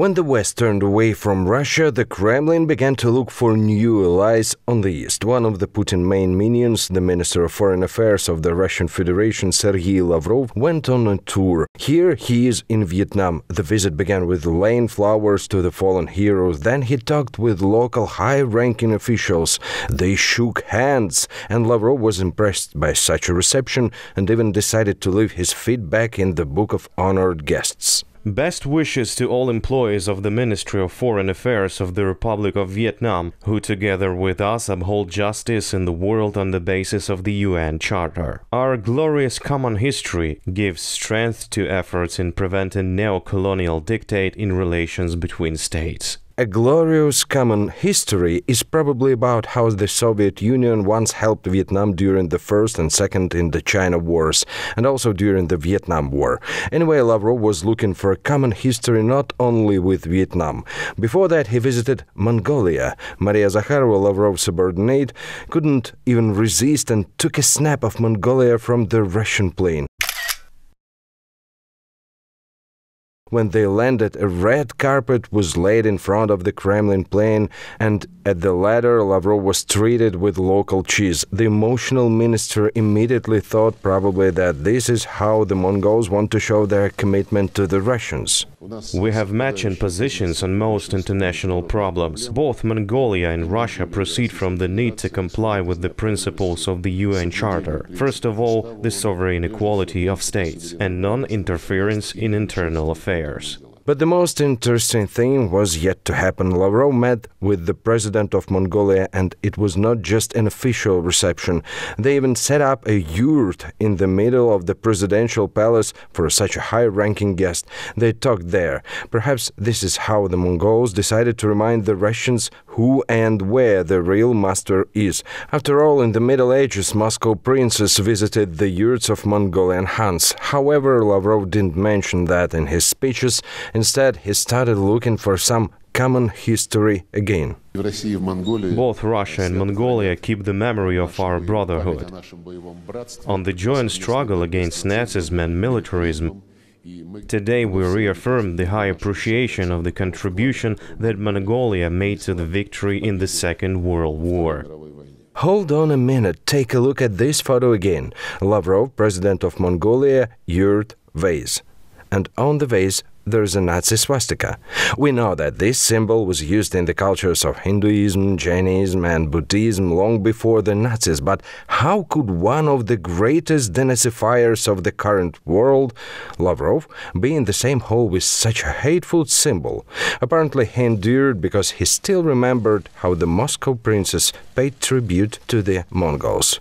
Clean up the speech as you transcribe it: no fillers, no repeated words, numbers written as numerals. When the West turned away from Russia, the Kremlin began to look for new allies on the East. One of the Putin main minions, the Minister of Foreign Affairs of the Russian Federation, Sergei Lavrov, went on a tour. Here he is in Vietnam. The visit began with laying flowers to the fallen heroes. Then he talked with local high-ranking officials. They shook hands, and Lavrov was impressed by such a reception and even decided to leave his feedback in the book of honored guests. Best wishes to all employees of the Ministry of Foreign Affairs of the Republic of Vietnam, who together with us uphold justice in the world on the basis of the UN Charter. Our glorious common history gives strength to efforts in preventing neo-colonial dictate in relations between states. A glorious common history is probably about how the Soviet Union once helped Vietnam during the First and Second Indochina Wars, and also during the Vietnam War. Anyway, Lavrov was looking for a common history not only with Vietnam. Before that, he visited Mongolia. Maria Zakharova, Lavrov's subordinate, couldn't even resist and took a snap of Mongolia from the Russian plane. When they landed, a red carpet was laid in front of the Kremlin plane, and at the latter, Lavrov was treated with local cheese. The emotional minister immediately thought probably that this is how the Mongols want to show their commitment to the Russians. We have matching positions on most international problems. Both Mongolia and Russia proceed from the need to comply with the principles of the UN Charter. First of all, the sovereign equality of states and non-interference in internal affairs. But the most interesting thing was yet to happen. Lavrov met with the president of Mongolia, and it was not just an official reception. They even set up a yurt in the middle of the presidential palace for such a high-ranking guest. They talked there. Perhaps this is how the Mongols decided to remind the Russians who and where the real master is. After all, in the Middle Ages, Moscow princes visited the yurts of Mongolian Huns. However, Lavrov didn't mention that in his speeches. Instead, he started looking for some common history again. Both Russia and Mongolia keep the memory of our brotherhood. On the joint struggle against Nazism and militarism, today we reaffirm the high appreciation of the contribution that Mongolia made to the victory in the Second World War. Hold on a minute, take a look at this photo again. Lavrov, president of Mongolia, yurt, vase. And on the vase, there's a Nazi swastika. We know that this symbol was used in the cultures of Hinduism, Jainism and Buddhism long before the Nazis, but how could one of the greatest denazifiers of the current world, Lavrov, be in the same hall with such a hateful symbol? Apparently he endured because he still remembered how the Moscow princes paid tribute to the Mongols.